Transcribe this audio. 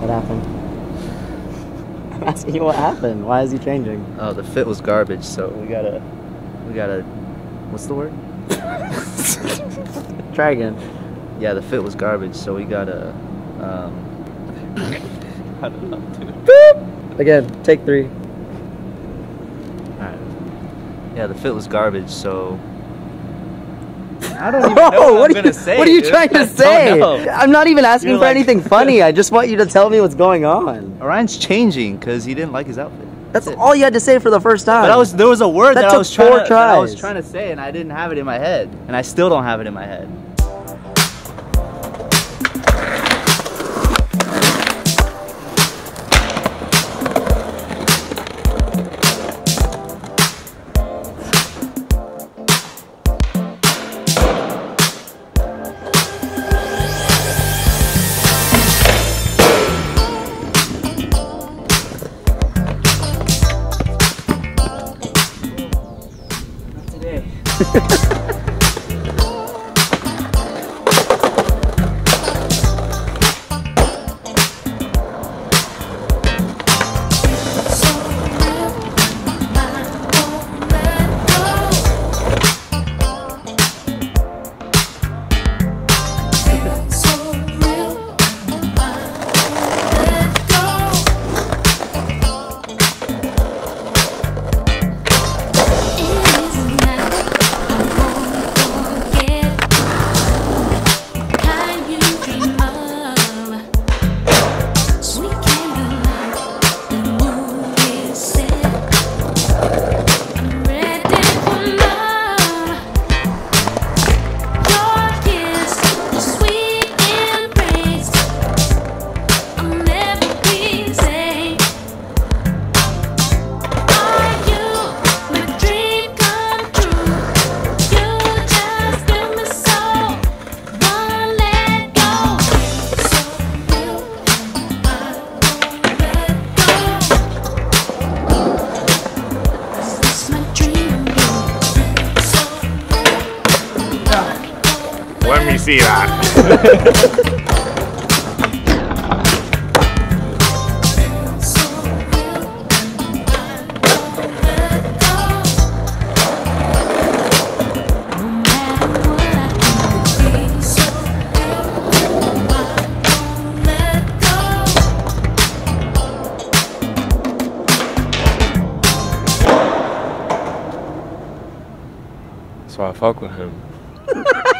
What happened? I'm asking you what happened. Why is he changing? Oh, the fit was garbage, so we gotta, what's the word? Try again. Yeah, the fit was garbage, so we gotta, I don't know, dude. Again, take three. Alright. Yeah, the fit was garbage, so... I don't even know what I'm gonna say. What are you trying to say? I'm not even asking for anything funny. I just want you to tell me what's going on. Orion's changing because he didn't like his outfit. That's all you had to say for the first time. But there was a word that I was trying to say, and I didn't have it in my head, and I still don't have it in my head. Let me see that. So I fuck with him.